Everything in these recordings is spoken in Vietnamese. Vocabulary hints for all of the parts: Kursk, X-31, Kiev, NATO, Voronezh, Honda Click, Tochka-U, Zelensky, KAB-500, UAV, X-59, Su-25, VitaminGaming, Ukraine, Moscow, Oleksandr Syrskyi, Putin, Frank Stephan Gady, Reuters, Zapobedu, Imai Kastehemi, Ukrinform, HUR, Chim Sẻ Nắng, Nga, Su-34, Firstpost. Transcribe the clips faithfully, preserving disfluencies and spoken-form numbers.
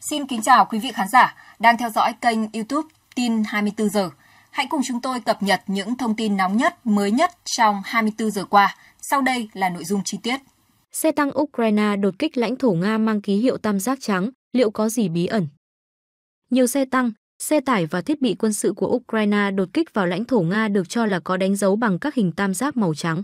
Xin kính chào quý vị khán giả đang theo dõi kênh YouTube Tin hai mươi tư giờ. Hãy cùng chúng tôi cập nhật những thông tin nóng nhất, mới nhất trong hai mươi tư giờ qua. Sau đây là nội dung chi tiết. Xe tăng Ukraine đột kích lãnh thổ Nga mang ký hiệu tam giác trắng, liệu có gì bí ẩn? Nhiều xe tăng, xe tải và thiết bị quân sự của Ukraine đột kích vào lãnh thổ Nga được cho là có đánh dấu bằng các hình tam giác màu trắng.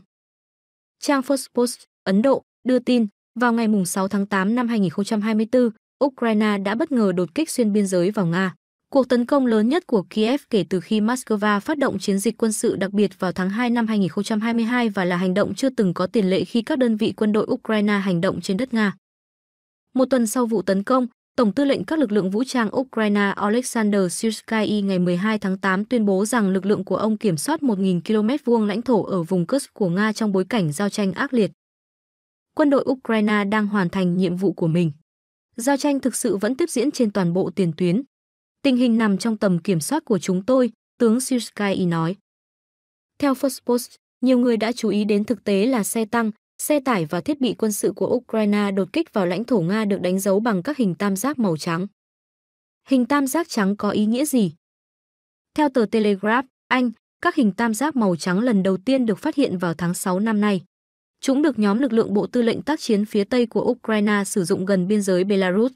Trang Firstpost, Ấn Độ, đưa tin, vào ngày sáu tháng tám năm hai nghìn không trăm hai mươi tư, Ukraine đã bất ngờ đột kích xuyên biên giới vào Nga. Cuộc tấn công lớn nhất của Kiev kể từ khi Moscow phát động chiến dịch quân sự đặc biệt vào tháng hai năm hai nghìn không trăm hai mươi hai và là hành động chưa từng có tiền lệ khi các đơn vị quân đội Ukraine hành động trên đất Nga. Một tuần sau vụ tấn công, Tổng tư lệnh các lực lượng vũ trang Ukraine Oleksandr Syrskyi ngày mười hai tháng tám tuyên bố rằng lực lượng của ông kiểm soát một nghìn ki lô mét vuông lãnh thổ ở vùng Kursk của Nga trong bối cảnh giao tranh ác liệt. Quân đội Ukraine đang hoàn thành nhiệm vụ của mình. Giao tranh thực sự vẫn tiếp diễn trên toàn bộ tiền tuyến. Tình hình nằm trong tầm kiểm soát của chúng tôi, tướng Syrskyi nói. Theo Firstpost, nhiều người đã chú ý đến thực tế là xe tăng, xe tải và thiết bị quân sự của Ukraine đột kích vào lãnh thổ Nga được đánh dấu bằng các hình tam giác màu trắng. Hình tam giác trắng có ý nghĩa gì? Theo tờ Telegraph, Anh, các hình tam giác màu trắng lần đầu tiên được phát hiện vào tháng sáu năm nay. Chúng được nhóm lực lượng Bộ Tư lệnh tác chiến phía Tây của Ukraine sử dụng gần biên giới Belarus.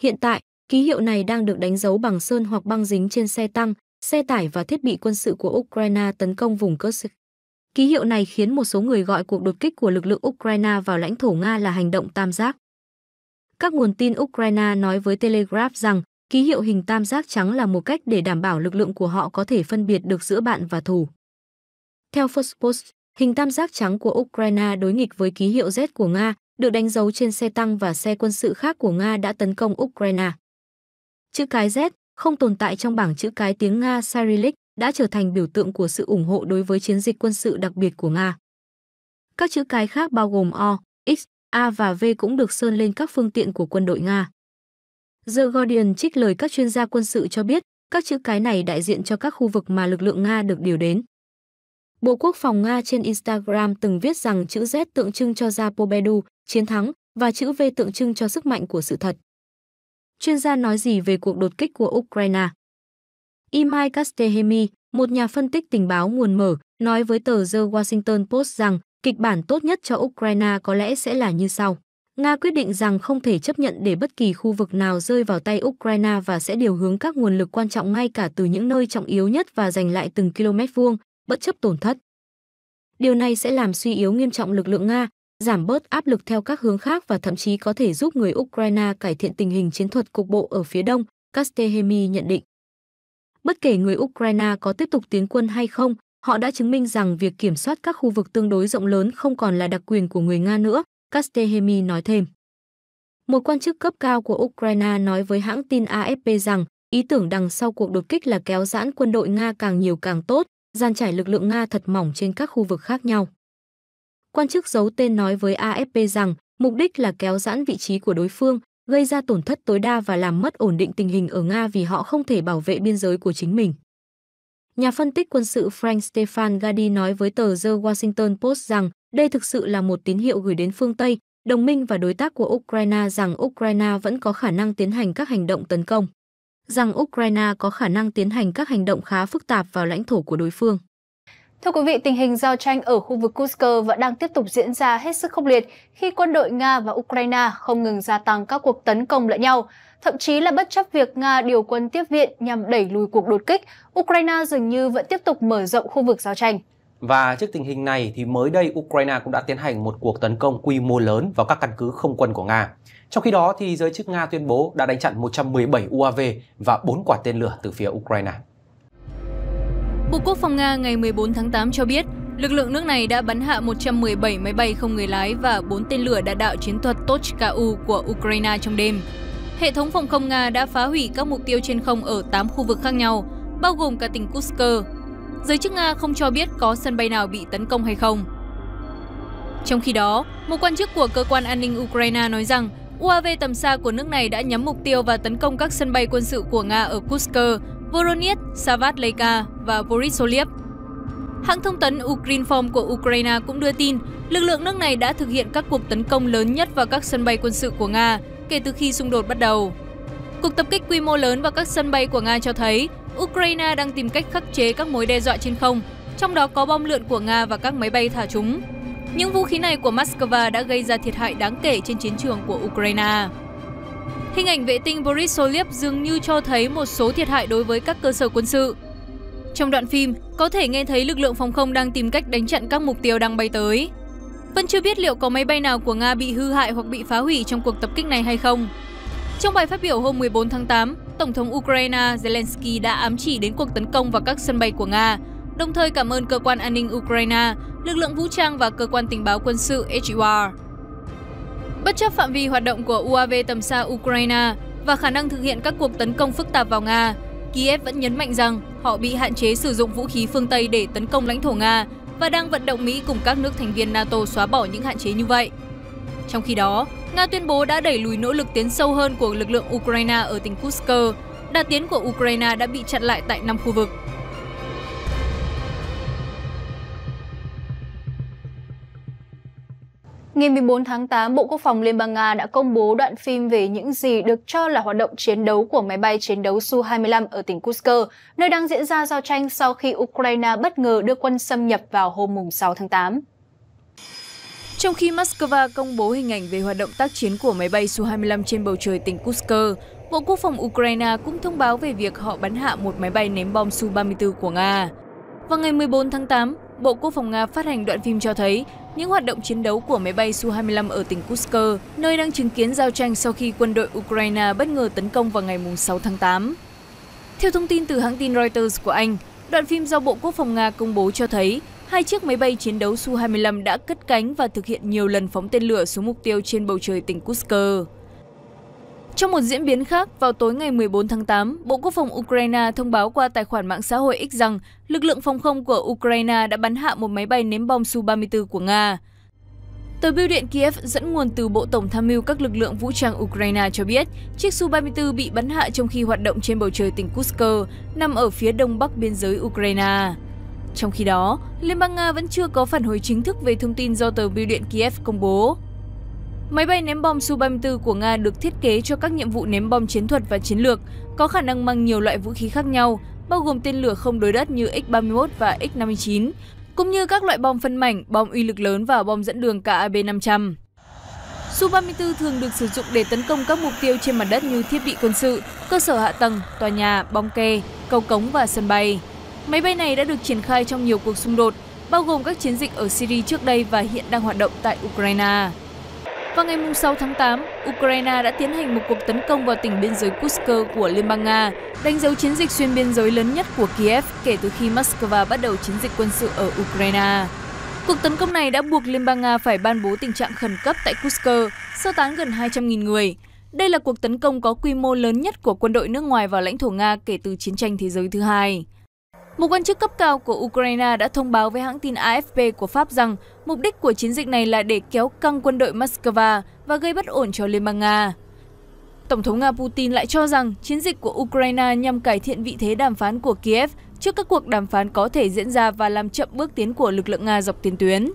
Hiện tại, ký hiệu này đang được đánh dấu bằng sơn hoặc băng dính trên xe tăng, xe tải và thiết bị quân sự của Ukraine tấn công vùng Kursk. Ký hiệu này khiến một số người gọi cuộc đột kích của lực lượng Ukraine vào lãnh thổ Nga là hành động tam giác. Các nguồn tin Ukraine nói với Telegraph rằng ký hiệu hình tam giác trắng là một cách để đảm bảo lực lượng của họ có thể phân biệt được giữa bạn và thù. Theo Firstpost, hình tam giác trắng của Ukraine đối nghịch với ký hiệu Z của Nga, được đánh dấu trên xe tăng và xe quân sự khác của Nga đã tấn công Ukraine. Chữ cái Z không tồn tại trong bảng chữ cái tiếng Nga Cyrillic đã trở thành biểu tượng của sự ủng hộ đối với chiến dịch quân sự đặc biệt của Nga. Các chữ cái khác bao gồm O, X, A và V cũng được sơn lên các phương tiện của quân đội Nga. The Guardian trích lời các chuyên gia quân sự cho biết các chữ cái này đại diện cho các khu vực mà lực lượng Nga được điều đến. Bộ Quốc phòng Nga trên Instagram từng viết rằng chữ Z tượng trưng cho Zapobedu, chiến thắng, và chữ V tượng trưng cho sức mạnh của sự thật. Chuyên gia nói gì về cuộc đột kích của Ukraine? Imai Kastehemi, một nhà phân tích tình báo nguồn mở, nói với tờ The Washington Post rằng kịch bản tốt nhất cho Ukraine có lẽ sẽ là như sau. Nga quyết định rằng không thể chấp nhận để bất kỳ khu vực nào rơi vào tay Ukraine và sẽ điều hướng các nguồn lực quan trọng ngay cả từ những nơi trọng yếu nhất và giành lại từng km vuông, bất chấp tổn thất. Điều này sẽ làm suy yếu nghiêm trọng lực lượng Nga, giảm bớt áp lực theo các hướng khác và thậm chí có thể giúp người Ukraine cải thiện tình hình chiến thuật cục bộ ở phía đông, Kastehemi nhận định. Bất kể người Ukraine có tiếp tục tiến quân hay không, họ đã chứng minh rằng việc kiểm soát các khu vực tương đối rộng lớn không còn là đặc quyền của người Nga nữa, Kastehemi nói thêm. Một quan chức cấp cao của Ukraine nói với hãng tin a ép pê rằng ý tưởng đằng sau cuộc đột kích là kéo giãn quân đội Nga càng nhiều càng tốt, dàn trải lực lượng Nga thật mỏng trên các khu vực khác nhau. Quan chức giấu tên nói với a ép pê rằng mục đích là kéo giãn vị trí của đối phương, gây ra tổn thất tối đa và làm mất ổn định tình hình ở Nga vì họ không thể bảo vệ biên giới của chính mình. Nhà phân tích quân sự Frank Stephan Gady nói với tờ The Washington Post rằng đây thực sự là một tín hiệu gửi đến phương Tây, đồng minh và đối tác của Ukraine rằng Ukraine vẫn có khả năng tiến hành các hành động tấn công, rằng Ukraine có khả năng tiến hành các hành động khá phức tạp vào lãnh thổ của đối phương. Thưa quý vị, tình hình giao tranh ở khu vực Kursk vẫn đang tiếp tục diễn ra hết sức khốc liệt khi quân đội Nga và Ukraine không ngừng gia tăng các cuộc tấn công lẫn nhau. Thậm chí là bất chấp việc Nga điều quân tiếp viện nhằm đẩy lùi cuộc đột kích, Ukraine dường như vẫn tiếp tục mở rộng khu vực giao tranh. Và trước tình hình này thì mới đây Ukraine cũng đã tiến hành một cuộc tấn công quy mô lớn vào các căn cứ không quân của Nga. Trong khi đó thì giới chức Nga tuyên bố đã đánh chặn một trăm mười bảy u a vê và bốn quả tên lửa từ phía Ukraine. Bộ Quốc phòng Nga ngày mười bốn tháng tám cho biết, lực lượng nước này đã bắn hạ một trăm mười bảy máy bay không người lái và bốn tên lửa đạn đạo chiến thuật Tochka-U của Ukraine trong đêm. Hệ thống phòng không Nga đã phá hủy các mục tiêu trên không ở tám khu vực khác nhau, bao gồm cả tỉnh Kursk. Giới chức Nga không cho biết có sân bay nào bị tấn công hay không. Trong khi đó, một quan chức của cơ quan an ninh Ukraine nói rằng u a vê tầm xa của nước này đã nhắm mục tiêu và tấn công các sân bay quân sự của Nga ở Kursk, Voronezh, Savatlayka và Borisovlyev. Hãng thông tấn Ukrinform của Ukraine cũng đưa tin lực lượng nước này đã thực hiện các cuộc tấn công lớn nhất vào các sân bay quân sự của Nga kể từ khi xung đột bắt đầu. Cuộc tập kích quy mô lớn vào các sân bay của Nga cho thấy Ukraine đang tìm cách khắc chế các mối đe dọa trên không, trong đó có bom lượn của Nga và các máy bay thả chúng. Những vũ khí này của Moscow đã gây ra thiệt hại đáng kể trên chiến trường của Ukraine. Hình ảnh vệ tinh Borisov dường như cho thấy một số thiệt hại đối với các cơ sở quân sự. Trong đoạn phim, có thể nghe thấy lực lượng phòng không đang tìm cách đánh chặn các mục tiêu đang bay tới. Vẫn chưa biết liệu có máy bay nào của Nga bị hư hại hoặc bị phá hủy trong cuộc tập kích này hay không. Trong bài phát biểu hôm mười bốn tháng tám, Tổng thống Ukraine Zelensky đã ám chỉ đến cuộc tấn công vào các sân bay của Nga, đồng thời cảm ơn cơ quan an ninh Ukraine, lực lượng vũ trang và cơ quan tình báo quân sự H U R. Bất chấp phạm vi hoạt động của U A V tầm xa Ukraine và khả năng thực hiện các cuộc tấn công phức tạp vào Nga, Kiev vẫn nhấn mạnh rằng họ bị hạn chế sử dụng vũ khí phương Tây để tấn công lãnh thổ Nga và đang vận động Mỹ cùng các nước thành viên NATO xóa bỏ những hạn chế như vậy. Trong khi đó, Nga tuyên bố đã đẩy lùi nỗ lực tiến sâu hơn của lực lượng Ukraine ở tỉnh Kursk. Đà tiến của Ukraine đã bị chặn lại tại năm khu vực. Ngày mười bốn tháng tám, Bộ Quốc phòng Liên bang Nga đã công bố đoạn phim về những gì được cho là hoạt động chiến đấu của máy bay chiến đấu Su hai mươi lăm ở tỉnh Kursk, nơi đang diễn ra giao tranh sau khi Ukraine bất ngờ đưa quân xâm nhập vào hôm sáu tháng tám. Trong khi Moscow công bố hình ảnh về hoạt động tác chiến của máy bay Su hai mươi lăm trên bầu trời tỉnh Kursk, Bộ Quốc phòng Ukraine cũng thông báo về việc họ bắn hạ một máy bay ném bom Su ba mươi tư của Nga. Vào ngày mười bốn tháng tám, Bộ Quốc phòng Nga phát hành đoạn phim cho thấy những hoạt động chiến đấu của máy bay Su hai mươi lăm ở tỉnh Kursk, nơi đang chứng kiến giao tranh sau khi quân đội Ukraine bất ngờ tấn công vào ngày sáu tháng tám. Theo thông tin từ hãng tin Reuters của Anh, đoạn phim do Bộ Quốc phòng Nga công bố cho thấy hai chiếc máy bay chiến đấu Su hai mươi lăm đã cất cánh và thực hiện nhiều lần phóng tên lửa xuống mục tiêu trên bầu trời tỉnh Kursk. Trong một diễn biến khác, vào tối ngày mười bốn tháng tám, Bộ Quốc phòng Ukraine thông báo qua tài khoản mạng xã hội X rằng lực lượng phòng không của Ukraine đã bắn hạ một máy bay ném bom Su ba mươi tư của Nga. Tờ Bưu điện Kiev dẫn nguồn từ Bộ Tổng tham mưu các lực lượng vũ trang Ukraine cho biết chiếc Su ba mươi tư bị bắn hạ trong khi hoạt động trên bầu trời tỉnh Kursk, nằm ở phía đông bắc biên giới Ukraine. Trong khi đó, Liên bang Nga vẫn chưa có phản hồi chính thức về thông tin do tờ Bưu điện Kiev công bố. Máy bay ném bom Su ba mươi tư của Nga được thiết kế cho các nhiệm vụ ném bom chiến thuật và chiến lược, có khả năng mang nhiều loại vũ khí khác nhau, bao gồm tên lửa không đối đất như X ba mươi mốt và X năm mươi chín, cũng như các loại bom phân mảnh, bom uy lực lớn và bom dẫn đường K A B năm trăm. Su ba mươi tư thường được sử dụng để tấn công các mục tiêu trên mặt đất như thiết bị quân sự, cơ sở hạ tầng, tòa nhà, bong ke, cầu cống và sân bay. Máy bay này đã được triển khai trong nhiều cuộc xung đột, bao gồm các chiến dịch ở Syria trước đây và hiện đang hoạt động tại Ukraine. Vào ngày sáu tháng tám, Ukraine đã tiến hành một cuộc tấn công vào tỉnh biên giới Kursk của Liên bang Nga, đánh dấu chiến dịch xuyên biên giới lớn nhất của Kiev kể từ khi Moscow bắt đầu chiến dịch quân sự ở Ukraine. Cuộc tấn công này đã buộc Liên bang Nga phải ban bố tình trạng khẩn cấp tại Kursk, sơ tán gần hai trăm nghìn người. Đây là cuộc tấn công có quy mô lớn nhất của quân đội nước ngoài vào lãnh thổ Nga kể từ Chiến tranh Thế giới thứ hai. Một quan chức cấp cao của Ukraine đã thông báo với hãng tin A F P của Pháp rằng mục đích của chiến dịch này là để kéo căng quân đội Moscow và gây bất ổn cho Liên bang Nga. Tổng thống Nga Putin lại cho rằng chiến dịch của Ukraine nhằm cải thiện vị thế đàm phán của Kiev trước các cuộc đàm phán có thể diễn ra và làm chậm bước tiến của lực lượng Nga dọc tiền tuyến.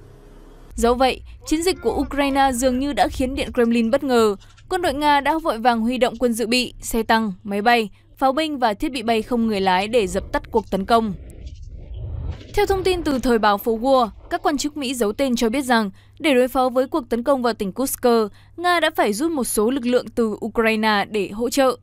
Dẫu vậy, chiến dịch của Ukraine dường như đã khiến Điện Kremlin bất ngờ. Quân đội Nga đã vội vàng huy động quân dự bị, xe tăng, máy bay, pháo binh và thiết bị bay không người lái để dập tắt cuộc tấn công. Theo thông tin từ thời báo Phố Wall, các quan chức Mỹ giấu tên cho biết rằng để đối phó với cuộc tấn công vào tỉnh Kursk, Nga đã phải rút một số lực lượng từ Ukraine để hỗ trợ.